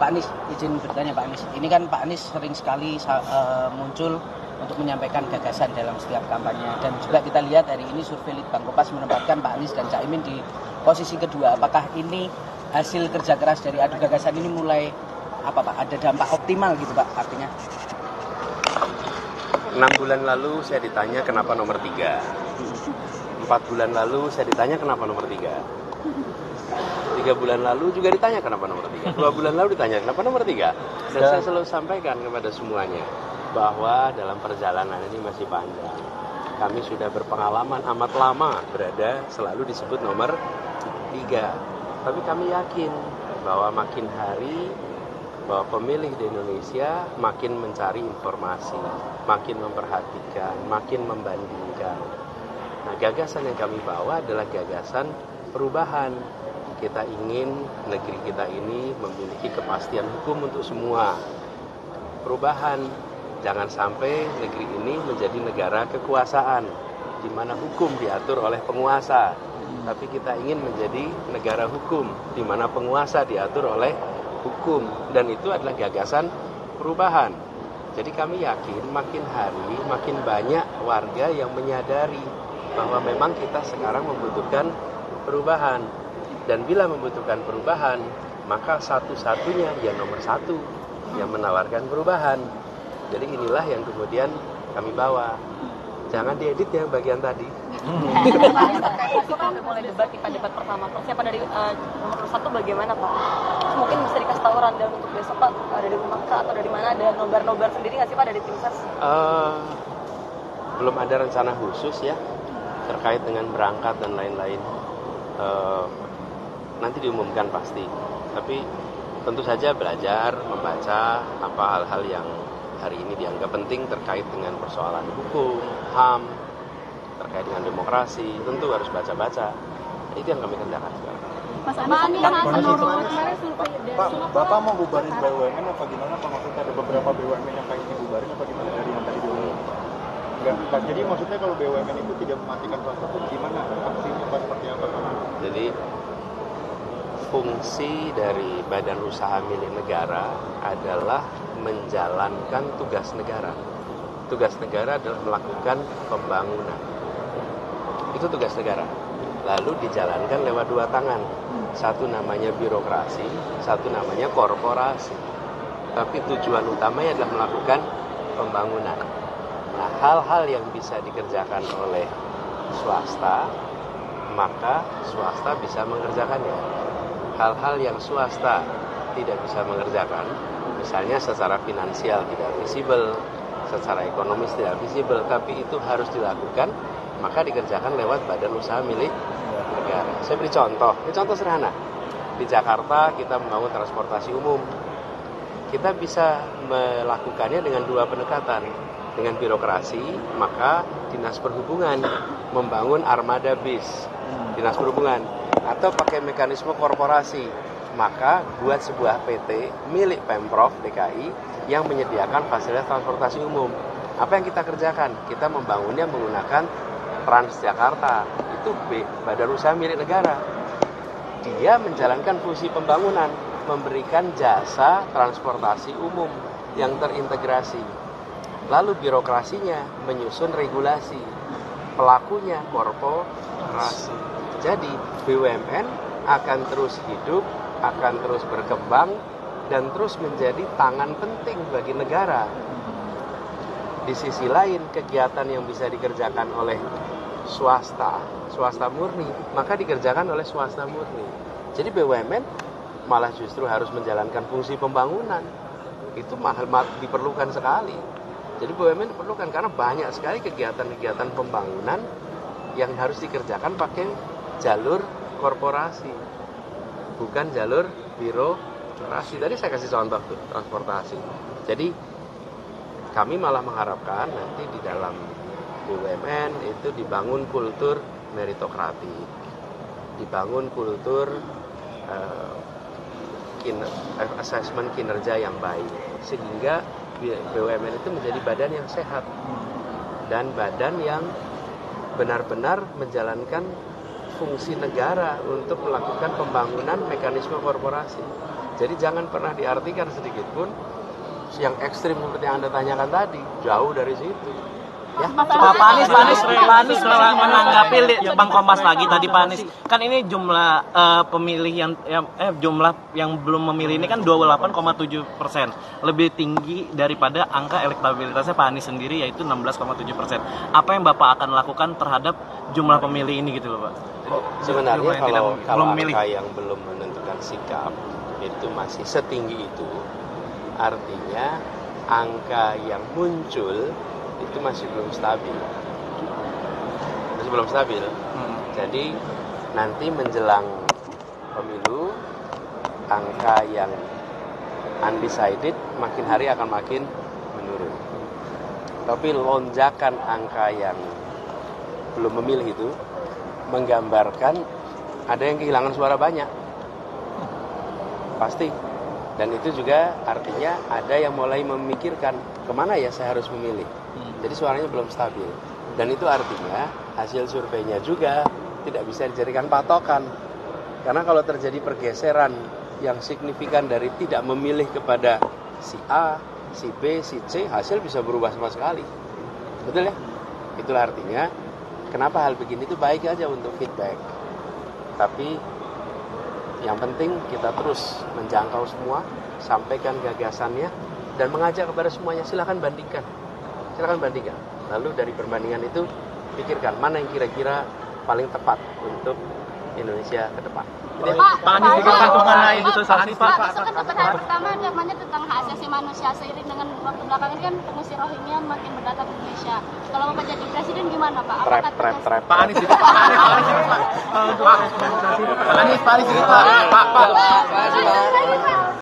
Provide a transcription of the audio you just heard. Pak Anies, izin bertanya Pak Anies, ini kan Pak Anies sering sekali muncul untuk menyampaikan gagasan dalam setiap kampanye. Dan juga kita lihat hari ini survei Litbang Kopas menempatkan Pak Anies dan Cak Imin di posisi kedua. Apakah ini hasil kerja keras dari adu gagasan ini mulai apa Pak? Ada dampak optimal gitu Pak artinya? 6 bulan lalu saya ditanya kenapa nomor 3. 4 bulan lalu saya ditanya kenapa nomor 3. 3 bulan lalu juga ditanya kenapa nomor 3, 2 bulan lalu ditanya kenapa nomor 3. Dan saya selalu sampaikan kepada semuanya bahwa dalam perjalanan ini masih panjang. Kami sudah berpengalaman amat lama berada selalu disebut nomor 3. Tapi kami yakin bahwa makin hari bahwa pemilih di Indonesia makin mencari informasi, makin memperhatikan, makin membandingkan. Nah, gagasan yang kami bawa adalah gagasan perubahan. Kita ingin negeri kita ini memiliki kepastian hukum untuk semua. Perubahan, jangan sampai negeri ini menjadi negara kekuasaan, di mana hukum diatur oleh penguasa. Tapi kita ingin menjadi negara hukum, di mana penguasa diatur oleh hukum. Dan itu adalah gagasan perubahan. Jadi kami yakin makin hari makin banyak warga yang menyadari bahwa memang kita sekarang membutuhkan perubahan. Dan bila membutuhkan perubahan, maka satu-satunya dia nomor 1 yang menawarkan perubahan. Jadi inilah yang kemudian kami bawa. Jangan diedit ya bagian tadi. Pak, mulai debat pertama. Persiapan dari nomor 1 bagaimana Pak? Mungkin bisa dikasih tahu rundown untuk besok Pak, dari rumah atau dari mana, ada nobar-nobar sendiri nggak sih Pak dari tim ses? Belum ada rencana khusus ya, terkait dengan berangkat dan lain-lain. Nanti diumumkan pasti, tapi tentu saja belajar, membaca apa hal-hal yang hari ini dianggap penting terkait dengan persoalan hukum, HAM, terkait dengan demokrasi, tentu harus baca-baca. Itu yang kami kerjakan sekarang. Mas Anies, Bapak mau bubarin BUMN apa gimana? Maksudnya ada beberapa BUMN yang pengen dibubarin apa gimana dari yang tadi dulu? Enggak. Jadi maksudnya kalau BUMN itu tidak mematikan transaksi, gimana aksinya seperti apa? Jadi fungsi dari badan usaha milik negara adalah menjalankan tugas negara. Tugas negara adalah melakukan pembangunan. Itu tugas negara. Lalu dijalankan lewat 2 tangan. Satu namanya birokrasi, satu namanya korporasi. Tapi tujuan utamanya adalah melakukan pembangunan. Nah, hal-hal yang bisa dikerjakan oleh swasta, maka swasta bisa mengerjakannya. Hal-hal yang swasta tidak bisa mengerjakan, misalnya secara finansial tidak visible, secara ekonomis tidak visible, tapi itu harus dilakukan, maka dikerjakan lewat badan usaha milik negara. Saya beri contoh, ini contoh sederhana. Di Jakarta kita membangun transportasi umum. Kita bisa melakukannya dengan 2 pendekatan. Dengan birokrasi, maka Dinas Perhubungan membangun armada bis. Dinas Perhubungan. Atau pakai mekanisme korporasi, maka buat sebuah PT milik Pemprov DKI yang menyediakan fasilitas transportasi umum. Apa yang kita kerjakan? Kita membangunnya menggunakan Transjakarta. Itu badan usaha milik negara. Dia menjalankan fungsi pembangunan, memberikan jasa transportasi umum yang terintegrasi. Lalu birokrasinya menyusun regulasi. Pelakunya korporasi. Jadi BUMN akan terus hidup, akan terus berkembang, dan terus menjadi tangan penting bagi negara. Di sisi lain, kegiatan yang bisa dikerjakan oleh swasta murni, maka dikerjakan oleh swasta murni. Jadi BUMN malah justru harus menjalankan fungsi pembangunan. Itu diperlukan sekali. Jadi BUMN diperlukan karena banyak sekali kegiatan-kegiatan pembangunan yang harus dikerjakan pakai jalur korporasi, bukan jalur birokrasi. Tadi saya kasih contoh tuh, transportasi. Jadi kami malah mengharapkan nanti di dalam BUMN itu dibangun kultur meritokratik, dibangun kultur assessment kinerja yang baik, sehingga BUMN itu menjadi badan yang sehat dan badan yang benar-benar menjalankan fungsi negara untuk melakukan pembangunan mekanisme korporasi. Jadi jangan pernah diartikan sedikit pun yang ekstrim seperti yang Anda tanyakan tadi, jauh dari situ. Ya. Pak Anies menanggapi Litbang Kopas lagi tadi Pak Anies. Kan ini jumlah pemilih yang belum memilih ini kan 28,7%, lebih tinggi daripada angka elektabilitasnya Pak Anies sendiri yaitu 16,7%. Apa yang Bapak akan lakukan terhadap jumlah pemilih ini gitu loh Pak? Sebenarnya kalau angka yang belum menentukan sikap itu masih setinggi itu, artinya angka yang muncul itu masih belum stabil. Jadi nanti menjelang pemilu angka yang undecided makin hari akan makin menurun. Tapi lonjakan angka yang belum memilih itu menggambarkan ada yang kehilangan suara banyak. Pasti. Dan itu juga artinya ada yang mulai memikirkan kemana ya saya harus memilih. Jadi suaranya belum stabil. Dan itu artinya hasil surveinya juga tidak bisa dijadikan patokan. Karena kalau terjadi pergeseran yang signifikan dari tidak memilih kepada si A, si B, si C, hasil bisa berubah sama sekali. Betul ya? Itulah artinya kenapa hal begini itu baik aja untuk feedback. Tapi yang penting kita terus menjangkau semua, sampaikan gagasannya dan mengajak kepada semuanya, silakan bandingkan. Lalu dari perbandingan itu pikirkan mana yang kira-kira paling tepat untuk Indonesia ke depan. Pak Anies juga mengenai sosialisasi Pak. Pertanyaan pertama namanya tentang hak asasi manusia seiring dengan waktu belakangan kan pengusir Rohingya makin berdatang ke Indonesia. Kalau Bapak jadi presiden gimana Pak? Trap. Pak Anies itu. Pak Anies Pak.